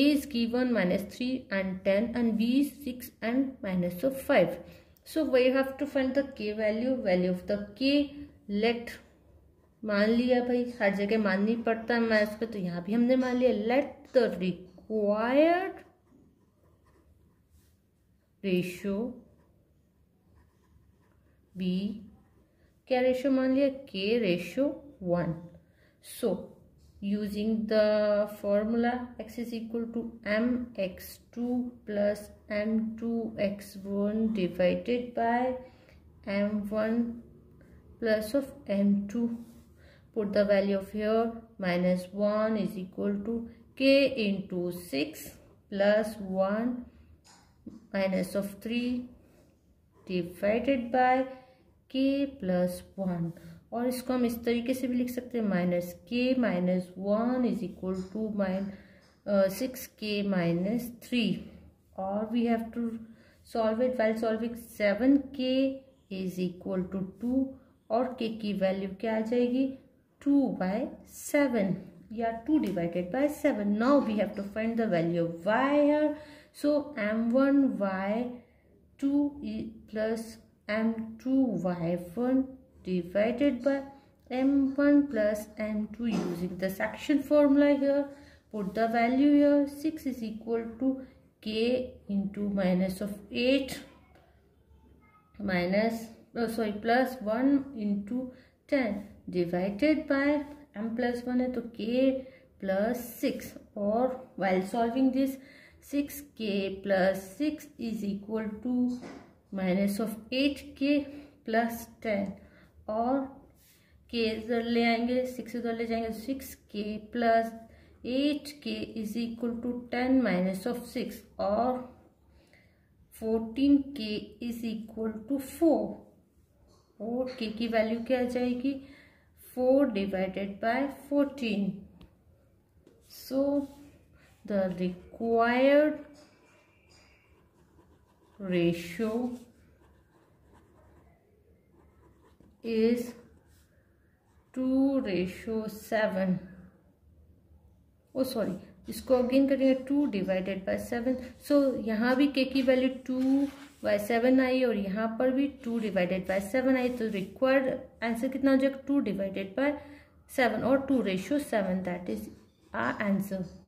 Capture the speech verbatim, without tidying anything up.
A is given minus three and ten, and B is six and minus of five. So we have to find the K value. Value of the K let, मान लिया भाई, हर जगह माननी पड़ता है maths पे, तो यहाँ भी हमने मान लिया. Let the required ratio be, क्या रेशो मान लिया? K ratio one. So using the formula x is equal to m x two plus m two x one divided by m one plus of m two, put the value of here. Minus one is equal to k into six plus one minus of three divided by k plus one. और इसको हम इस तरीके से भी लिख सकते हैं, minus k minus one is equal to minus six k minus three. और we have to solve it while solving. Seven k is equal to two और के की वैल्यू क्या आ जाएगी? टू बाय सेवन या two divided by seven. Now we have to find the value of y here. So m one y two plus m two y one divided by m one plus m two, using the section formula here. Put the value here. six is equal to k into minus of eight minus oh sorry plus one into ten divided by m plus one है तो k plus six. और while solving this, six k plus six is equal to minus of eight k plus ten. और k इधर ले आएंगे, six इधर ले जाएंगे, six k plus eight k is equal to ten minus of six. और fourteen k is equal to four. और k की वैल्यू क्या आ जाएगी? Four divided by fourteen. So the required ratio is two ratio seven. Oh sorry, इसको again करेंगे two divided by seven. So यहाँ भी k की वैल्यू two by seven आई और यहाँ पर भी two divided by seven आई. तो required आंसर कितना हो जाएगा? two divided by seven और two ratio seven. That is our answer.